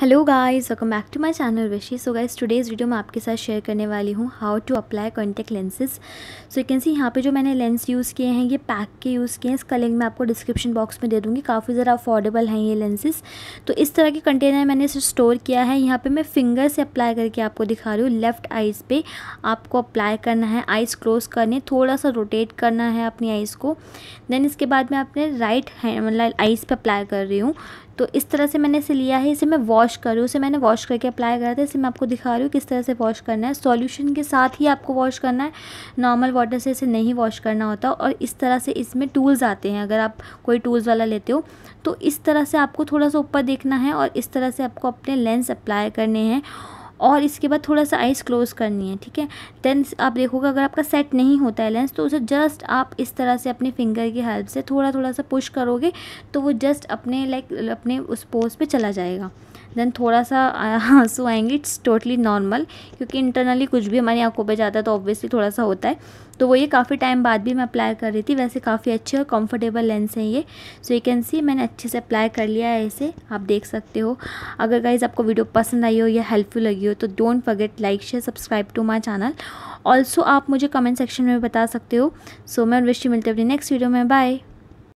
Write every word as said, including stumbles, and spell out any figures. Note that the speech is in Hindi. Hello guys, welcome back to my channel Urvashi. So guys, today's video मैं आपके साथ शेयर करने वाली हूँ how to apply contact lenses. So you can see यहाँ पे जो मैंने लेंस यूज़ किए हैं ये पैक के यूज़ किए हैं। इसका लिंक मैं आपको डिस्क्रिप्शन बॉक्स में दे दूँगी। काफ़ी ज़रा अफोर्डेबल हैं ये लेंसेज। तो इस तरह के कंटेनर मैंने इसे स्टोर किया है। यहाँ पर मैं फिंगर से अप्लाई करके आपको दिखा रही हूँ। लेफ्ट आइज़ पर आपको अप्लाई करना है, आइज़ क्लोज करने, थोड़ा सा रोटेट करना है अपनी आइज़ को। देन इसके बाद मैं अपने राइट हैंड मतलब आइज़ पर अप्लाई कर रही हूँ। तो इस तरह से मैंने इसे लिया है, इसे मैं वॉश कर रही हूँ। इसे मैंने वॉश करके अप्लाई करा था, इसे मैं आपको दिखा रही हूँ किस तरह से वॉश करना है। सॉल्यूशन के साथ ही आपको वॉश करना है, नॉर्मल वाटर से इसे नहीं वॉश करना होता। और इस तरह से इसमें टूल्स आते हैं, अगर आप कोई टूल्स वाला लेते हो तो इस तरह से आपको थोड़ा सा ऊपर देखना है और इस तरह से आपको अपने लेंस अप्लाई करने हैं। और इसके बाद थोड़ा सा आइज़ क्लोज करनी है, ठीक है। देन आप देखोगे अगर आपका सेट नहीं होता है लेंस तो उसे जस्ट आप इस तरह से अपने फिंगर की हेल्प से थोड़ा थोड़ा सा पुश करोगे तो वो जस्ट अपने लाइक अपने उस पोज पे चला जाएगा। देन थोड़ा सा आंसू आएंगे, इट्स टोटली नॉर्मल, क्योंकि इंटरनली कुछ भी हमारी आंखों पे जाता है तो ऑब्वियसली थोड़ा सा होता है। तो वो ये काफ़ी टाइम बाद भी मैं अप्लाई कर रही थी। वैसे काफ़ी अच्छे और कंफर्टेबल लेंस हैं ये। सो यू कैन सी मैंने अच्छे से अप्लाई कर लिया है, इसे आप देख सकते हो। अगर गाइज आपको वीडियो पसंद आई हो या हेल्पफुल लगी हो तो don't forget like share subscribe to my channel. Also आप मुझे कमेंट सेक्शन में बता सकते हो। सो मैं उर्वशी, मिलते अपनी नेक्स्ट वीडियो में। बाय।